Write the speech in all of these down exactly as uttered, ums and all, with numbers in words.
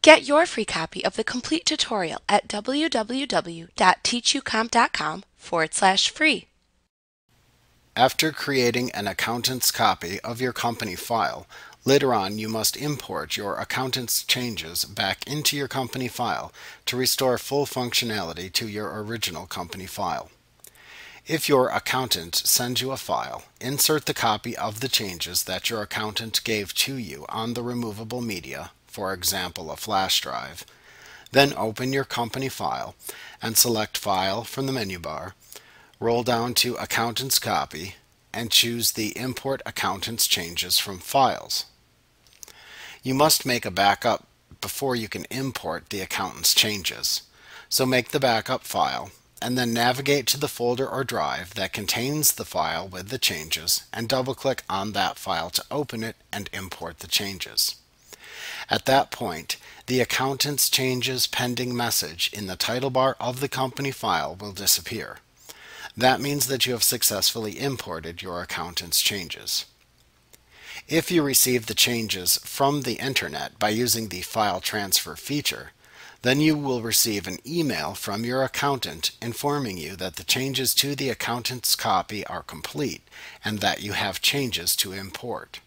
Get your free copy of the complete tutorial at w w w dot teach u comp dot com forward slash free. After creating an accountant's copy of your company file, later on you must import your accountant's changes back into your company file to restore full functionality to your original company file. If your accountant sends you a file, insert the copy of the changes that your accountant gave to you on the removable media, for example a flash drive. Then open your company file and select File from the menu bar, roll down to Accountant's Copy, and choose the Import Accountant's Changes from Files. You must make a backup before you can import the accountant's changes, so make the backup file and then navigate to the folder or drive that contains the file with the changes and double-click on that file to open it and import the changes. At that point, the Accountant's Changes Pending message in the title bar of the company file will disappear. That means that you have successfully imported your accountant's changes. If you receive the changes from the internet by using the file transfer feature, then you will receive an email from your accountant informing you that the changes to the accountant's copy are complete and that you have changes to import.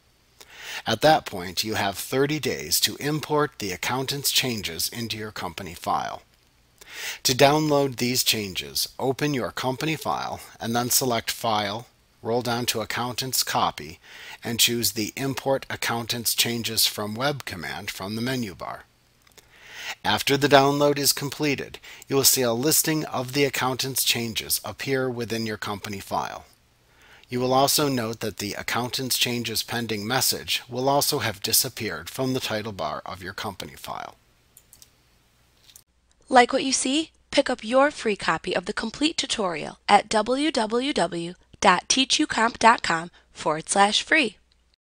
At that point, you have thirty days to import the accountant's changes into your company file. To download these changes, open your company file and then select File, roll down to Accountant's Copy, and choose the Import Accountant's Changes from Web command from the menu bar. After the download is completed, you will see a listing of the accountant's changes appear within your company file. You will also note that the Accountant's Changes Pending message will also have disappeared from the title bar of your company file. Like what you see? Pick up your free copy of the complete tutorial at w w w dot teach u comp dot com forward slash free.